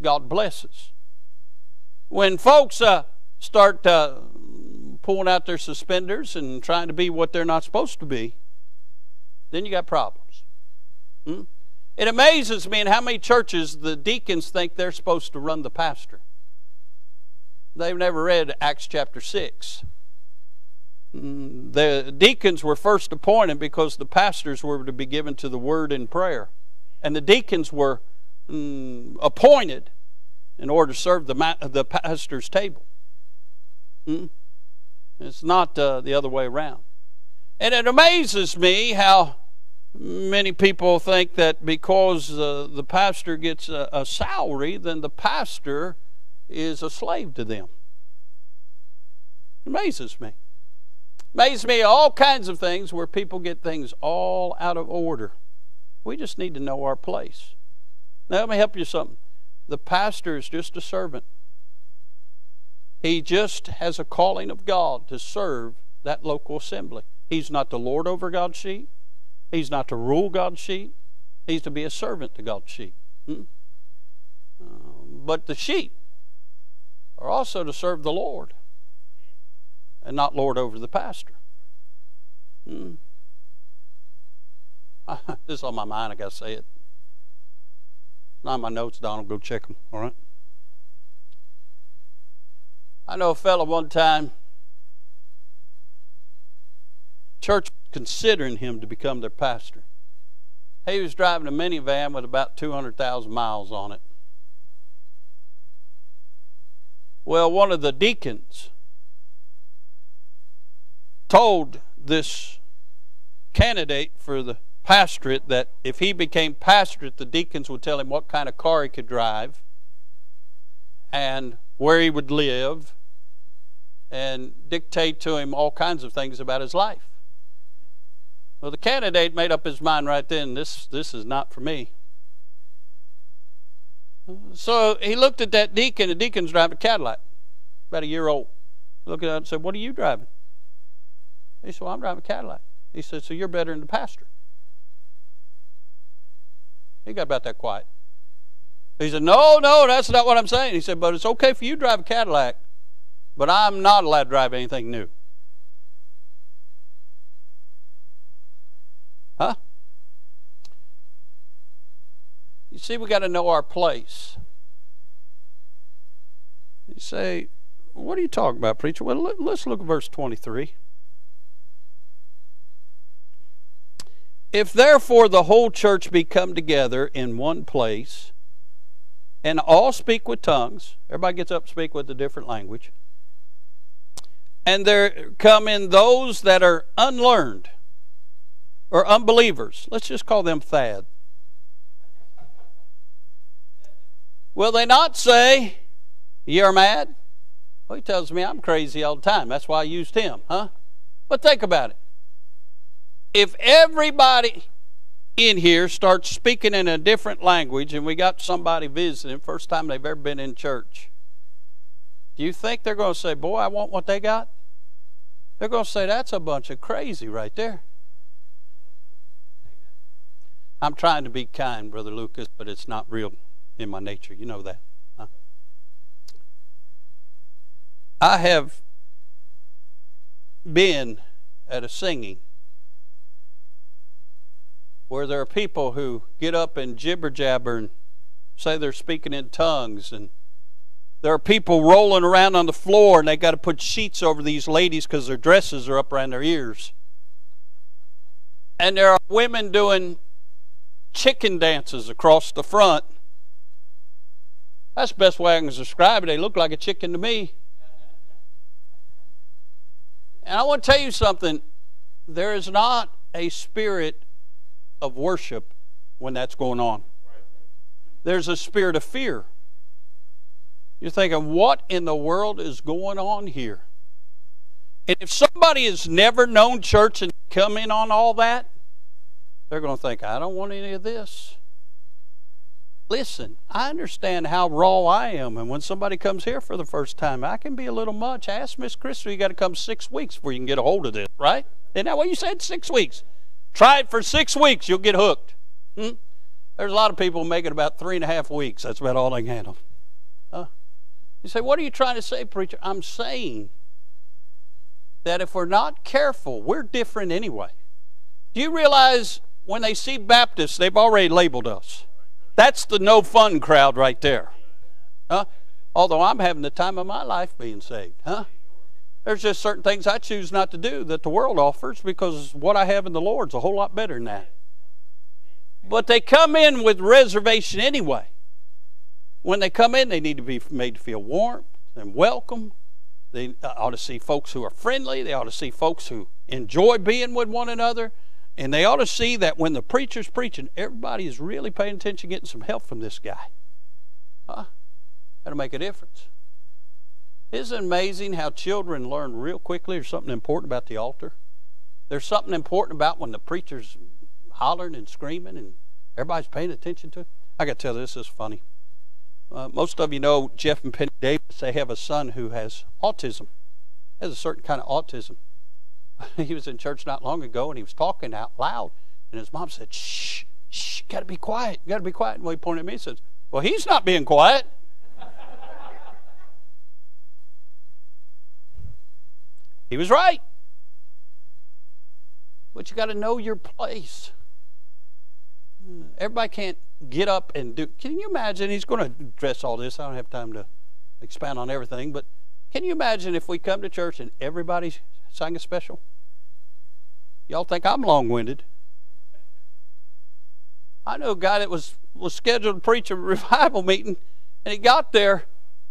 God blesses. When folks start pulling out their suspenders and trying to be what they're not supposed to be, then you got problems. It amazes me in how many churches the deacons think they're supposed to run the pastor. They've never read Acts chapter 6. The deacons were first appointed because the pastors were to be given to the word and prayer. And the deacons were appointed in order to serve the pastor's table. It's not the other way around. And it amazes me how many people think that because the pastor gets a salary, then the pastor is a slave to them. It amazes me. Amazes me all kinds of things where people get things all out of order. We just need to know our place. Now let me help you something. The pastor is just a servant. He just has a calling of God to serve that local assembly. He's not the Lord over God's sheep. He's not to rule God's sheep. He's to be a servant to God's sheep. But the sheep are also to serve the Lord and not lord over the pastor. This is on my mind. I got to say it. It's not in my notes, Donald. Go check them, all right? I know a fellow one time, church was considering him to become their pastor. He was driving a minivan with about 200,000 miles on it. Well, one of the deacons told this candidate for the pastorate that if he became pastorate, the deacons would tell him what kind of car he could drive and where he would live and dictate to him all kinds of things about his life. Well, the candidate made up his mind right then, this is not for me. So he looked at that deacon. The deacon's driving a Cadillac, about a year old. Looked at it and said, what are you driving? He said, well, I'm driving a Cadillac. He said, so you're better than the pastor. He got about that quiet. He said, no, that's not what I'm saying. He said, but it's okay for you to drive a Cadillac, but I'm not allowed to drive anything new. Huh? You see, we got to know our place. You say, what are you talking about, preacher? Well, let's look at verse 23. If therefore the whole church be come together in one place, and all speak with tongues, everybody gets up and speak with a different language, and there come in those that are unlearned or unbelievers. Let's just call them Thad. Will they not say, ye are mad? Well, he tells me I'm crazy all the time. That's why I used him, huh? But think about it. If everybody in here starts speaking in a different language and we got somebody visiting, first time they've ever been in church, do you think they're going to say, boy, I want what they got? They're going to say, that's a bunch of crazy right there. I'm trying to be kind, Brother Lucas, but it's not real in my nature. You know that. Huh? I have been at a singing where there are people who get up and jibber-jabber and say they're speaking in tongues, and there are people rolling around on the floor, and they got to put sheets over these ladies because their dresses are up around their ears. And there are women doing chicken dances across the front. That's the best way I can describe it. They look like a chicken to me. And I want to tell you something. There is not a spirit of worship when that's going on. There's a spirit of fear. You're thinking, what in the world is going on here? And if somebody has never known church and come in on all that, they're going to think, I don't want any of this. Listen, I understand how raw I am, and when somebody comes here for the first time, I can be a little much. Ask Miss Crystal, you got to come 6 weeks before you can get a hold of this, right? Isn't that what you said? 6 weeks. Try it for 6 weeks, you'll get hooked. There's a lot of people making about 3.5 weeks. That's about all they can handle. You say, what are you trying to say, preacher? I'm saying that if we're not careful, we're different anyway. Do you realize when they see Baptists, they've already labeled us? That's the no fun crowd right there. Although I'm having the time of my life being saved. There's just certain things I choose not to do that the world offers, because what I have in the Lord's a whole lot better than that. But they come in with reservation anyway. When they come in, they need to be made to feel warm and welcome. They ought to see folks who are friendly. They ought to see folks who enjoy being with one another. And they ought to see that when the preacher's preaching, everybody is really paying attention, getting some help from this guy. That'll make a difference. Isn't it amazing how children learn real quickly there's something important about the altar? There's something important about when the preacher's hollering and screaming and everybody's paying attention to it. I got to tell you, this is funny. Most of you know Jeff and Penny Davis. They have a son who has autism. He has a certain kind of autism. He was in church not long ago, and he was talking out loud, and his mom said, shh, shh, got to be quiet, got to be quiet. And he pointed at me and said, well, he's not being quiet. He was right. But you got to know your place. Everybody can't get up and do. Can you imagine? He's going to address all this. I don't have time to expound on everything, but can you imagine if we come to church and everybody sang a special? Y'all think I'm long-winded. I know a guy that was scheduled to preach a revival meeting, and he got there,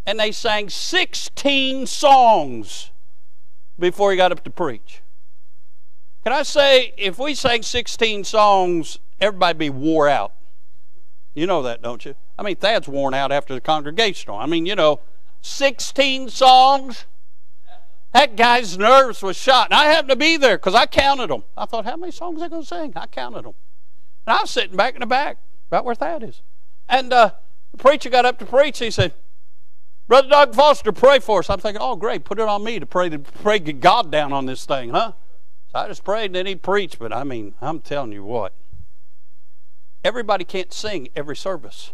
and they sang 16 songs before he got up to preach. Can I say, if we sang 16 songs, everybody be wore out. You know that, don't you? I mean, Thad's worn out after the congregational. I mean, you know, 16 songs. That guy's nerves was shot. And I happened to be there because I counted them. I thought, how many songs are they going to sing? I counted them. And I was sitting back in the back, right where Thad is. And the preacher got up to preach. He said, Brother Doug Foster, pray for us. I'm thinking, oh, great, put it on me to pray God down on this thing, huh? So I just prayed, and then he preached. But, I mean, I'm telling you what. Everybody can't sing every service.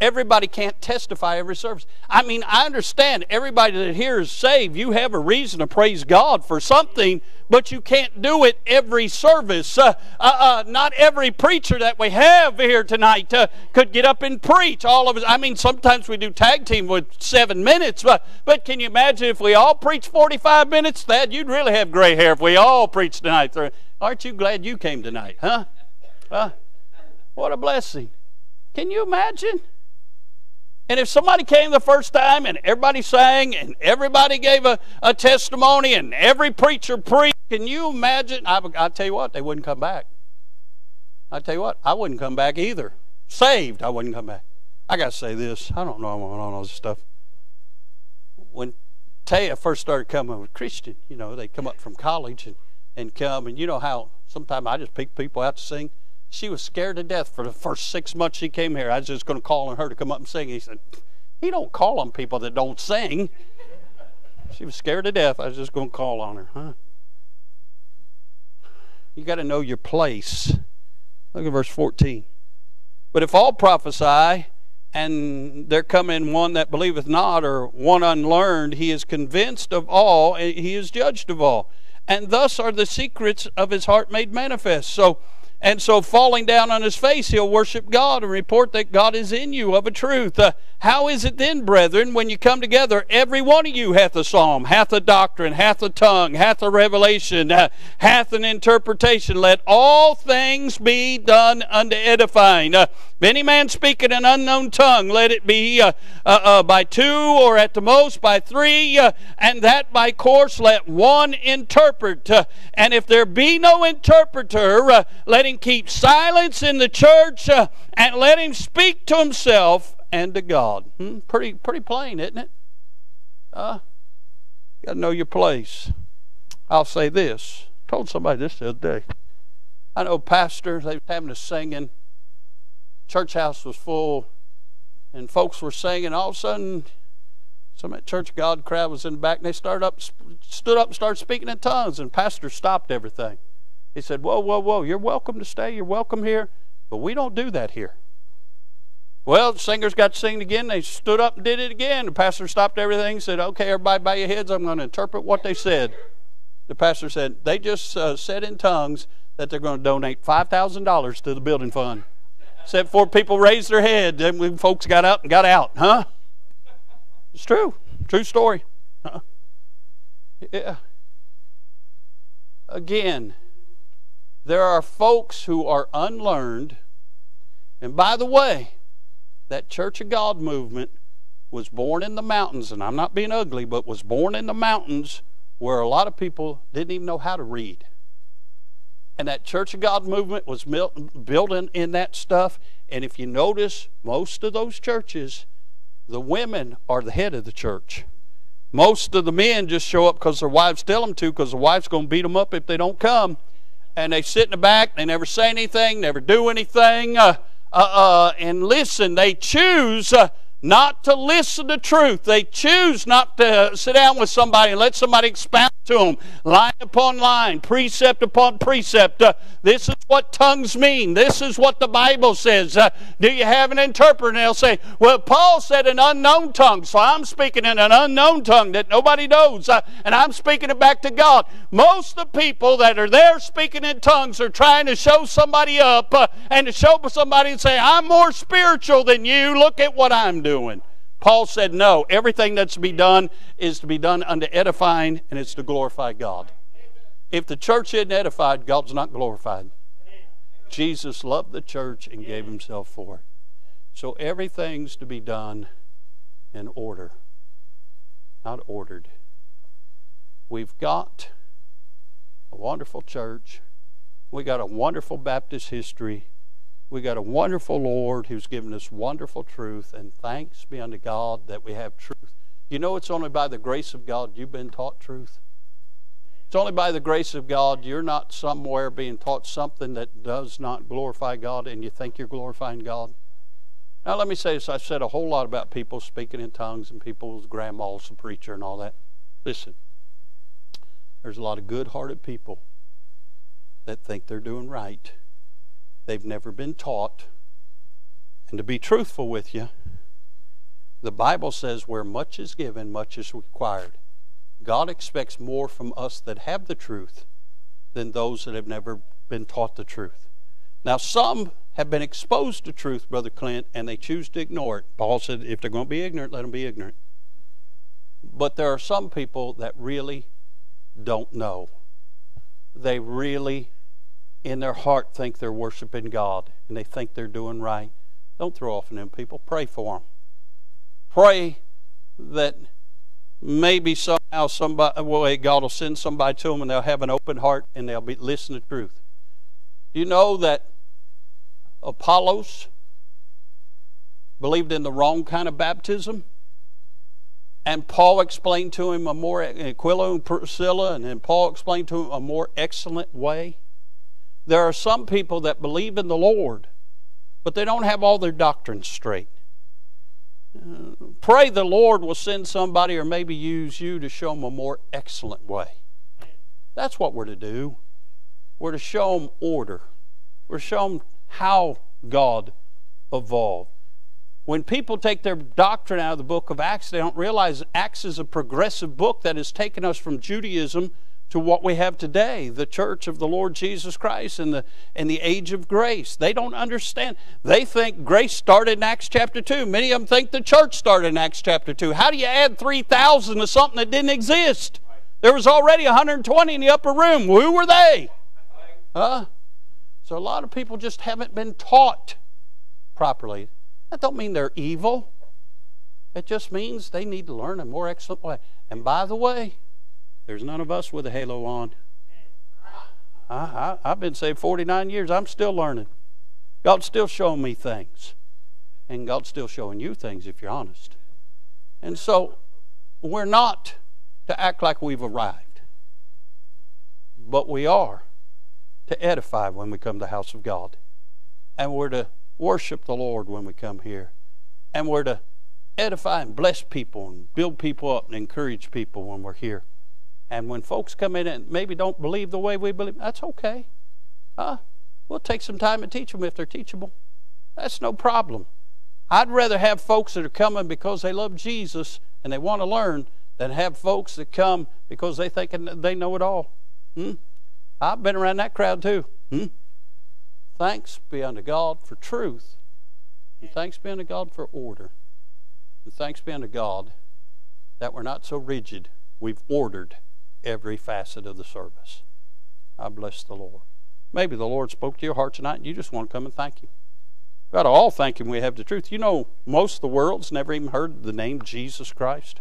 Everybody can't testify every service. I mean, I understand everybody that here is saved. You have a reason to praise God for something, but you can't do it every service. Not every preacher that we have here tonight could get up and preach. All of us. I mean, sometimes we do tag team with 7 minutes, but can you imagine if we all preach 45 minutes? Thad, you'd really have gray hair if we all preached tonight. Aren't you glad you came tonight, huh? What a blessing. Can you imagine? And if somebody came the first time and everybody sang and everybody gave a testimony and every preacher preached, can you imagine? I tell you what, they wouldn't come back. I tell you what, I wouldn't come back either. Saved, I wouldn't come back. I got to say this. I don't know all this stuff. When Taya first started coming with Christian, you know, they come up from college and come, and you know how sometimes I just pick people out to sing. She was scared to death for the first 6 months she came here. I was just going to call on her to come up and sing. He said, he don't call on people that don't sing. She was scared to death. I was just going to call on her, huh? You got to know your place. Look at verse 14. But if all prophesy, and there come in one that believeth not, or one unlearned, he is convinced of all, and he is judged of all. And thus are the secrets of his heart made manifest. So falling down on his face, he'll worship God and report that God is in you of a truth. How is it then, brethren, when you come together, every one of you hath a psalm, hath a doctrine, hath a tongue, hath a revelation, hath an interpretation. Let all things be done unto edifying. If any man speak in an unknown tongue, let it be by two, or at the most by three, and that by course let one interpret. And if there be no interpreter, let him keep silence in the church, and let him speak to himself and to God. Pretty plain, isn't it? You got to know your place. I'll say this. I told somebody this the other day. I know pastors, they were having a singing. Church house was full, and folks were singing. All of a sudden, some of that Church of God crowd was in the back, and they stood up and started speaking in tongues, and pastor stopped everything. He said, whoa, whoa, whoa, you're welcome to stay, you're welcome here, but we don't do that here. Well, the singers got to sing again, they stood up and did it again. The pastor stopped everything and said, okay, everybody bow your heads, I'm going to interpret what they said. The pastor said, they just said in tongues that they're going to donate $5,000 to the building fund. Except four people raised their head, and we folks got up and got out, huh? It's true. True story. Huh? Yeah. Again, there are folks who are unlearned. And by the way, that Church of God movement was born in the mountains, and I'm not being ugly, but was born in the mountains where a lot of people didn't even know how to read. And that Church of God movement was built in that stuff. And if you notice, most of those churches, the women are the head of the church. Most of the men just show up because their wives tell them to, because the wife's going to beat them up if they don't come. And they sit in the back. They never say anything, never do anything. And listen, they choose not to listen to truth. They choose not to sit down with somebody and let somebody expound to them, line upon line, precept upon precept. This is what tongues mean. This is what the Bible says. Do you have an interpreter? And they'll say, well, Paul said an unknown tongue, so I'm speaking in an unknown tongue that nobody knows, and I'm speaking it back to God. Most of the people that are there speaking in tongues are trying to show somebody up and to show somebody and say, I'm more spiritual than you. Look at what I'm doing. Paul said, no, everything that's to be done is to be done unto edifying, and it's to glorify God. If the church isn't edified, God's not glorified. Jesus loved the church and gave himself for it. So everything's to be done in order, not ordered. We've got a wonderful church. We got a wonderful Baptist history. We got a wonderful Lord who's given us wonderful truth, and thanks be unto God that we have truth. You know, it's only by the grace of God you've been taught truth. It's only by the grace of God you're not somewhere being taught something that does not glorify God, and you think you're glorifying God. Now let me say this. I've said a whole lot about people speaking in tongues and people's grandmas a preacher and all that. Listen, there's a lot of good-hearted people that think they're doing right. They've never been taught. And to be truthful with you, the Bible says where much is given, much is required. God expects more from us that have the truth than those that have never been taught the truth. Now, some have been exposed to truth, Brother Clint, and they choose to ignore it. Paul said, if they're going to be ignorant, let them be ignorant. But there are some people that really don't know. They really in their heart think they're worshiping God, and they think they're doing right. Don't throw off on them people. Pray for them. Pray that maybe somehow somebody, well, God will send somebody to them, and they'll have an open heart, and they'll be listen to truth. You know that Apollos believed in the wrong kind of baptism, and Paul explained to him a more Aquila and Priscilla, and then Paul explained to him a more excellent way. There are some people that believe in the Lord, but they don't have all their doctrines straight. pray the Lord will send somebody or maybe use you to show them a more excellent way. That's what we're to do. We're to show them order. We're to show them how God evolved. When people take their doctrine out of the book of Acts, they don't realize Acts is a progressive book that has taken us from Judaism to what we have today, the church of the Lord Jesus Christ and the age of grace. They don't understand. They think grace started in Acts chapter 2. Many of them think the church started in Acts chapter 2. How do you add 3,000 to something that didn't exist? There was already 120 in the upper room. Who were they? Huh? So a lot of people just haven't been taught properly. That don't mean they're evil. It just means they need to learn a more excellent way. And by the way, there's none of us with a halo on. I've been saved 49 years. I'm still learning. God's still showing me things. And God's still showing you things if you're honest. And so we're not to act like we've arrived. But we are to edify when we come to the house of God. And we're to worship the Lord when we come here. And we're to edify and bless people and build people up and encourage people when we're here. And when folks come in and maybe don't believe the way we believe, that's okay. We'll take some time and teach them if they're teachable. That's no problem. I'd rather have folks that are coming because they love Jesus and they want to learn than have folks that come because they think they know it all. I've been around that crowd too. Thanks be unto God for truth, and thanks be unto God for order, and thanks be unto God that we're not so rigid. We've ordered every facet of the service. I bless the Lord. Maybe the Lord spoke to your heart tonight, and you just want to come and thank Him. We've got to all thank Him we have the truth. You know, most of the world's never even heard the name Jesus Christ.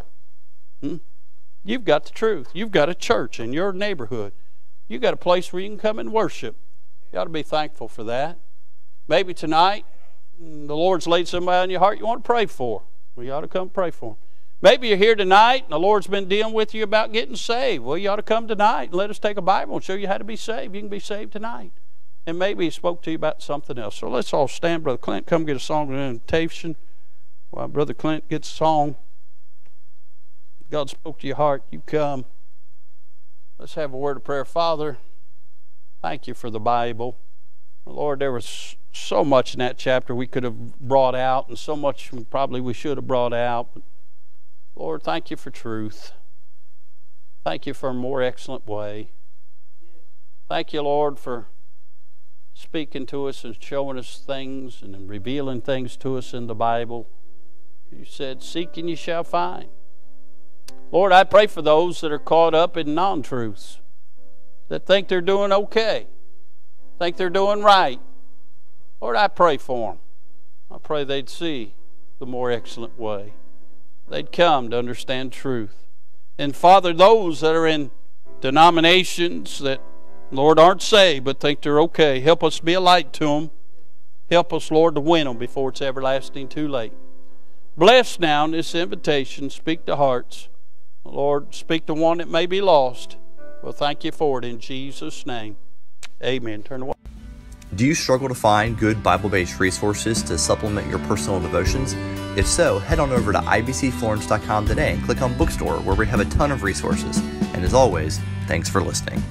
You've got the truth. You've got a church in your neighborhood. You've got a place where you can come and worship. You ought to be thankful for that. Maybe tonight the Lord's laid somebody on your heart you want to pray for. Well, you ought to come pray for them. Maybe you're here tonight and the Lord's been dealing with you about getting saved. Well, you ought to come tonight and let us take a Bible and show you how to be saved. You can be saved tonight. And maybe He spoke to you about something else. So let's all stand. Brother Clint, come get a song of invitation. While Brother Clint gets a song, if God spoke to your heart, you come. Let's have a word of prayer. Father, thank you for the Bible. Lord, there was so much in that chapter we could have brought out, and so much probably we should have brought out. But Lord, thank you for truth. Thank you for a more excellent way. Thank you, Lord, for speaking to us and showing us things and revealing things to us in the Bible. You said, seek and you shall find. Lord, I pray for those that are caught up in non-truths, that think they're doing okay, think they're doing right. Lord, I pray for them. I pray they'd see the more excellent way. They'd come to understand truth. And Father, those that are in denominations that, Lord, aren't saved but think they're okay, help us be a light to them. Help us, Lord, to win them before it's everlasting too late. Bless now in this invitation. Speak to hearts. Lord, speak to one that may be lost. Well, thank you for it in Jesus' name. Amen. Turn away. Do you struggle to find good Bible-based resources to supplement your personal devotions? If so, head on over to ibcflorence.com today and click on Bookstore, where we have a ton of resources. And as always, thanks for listening.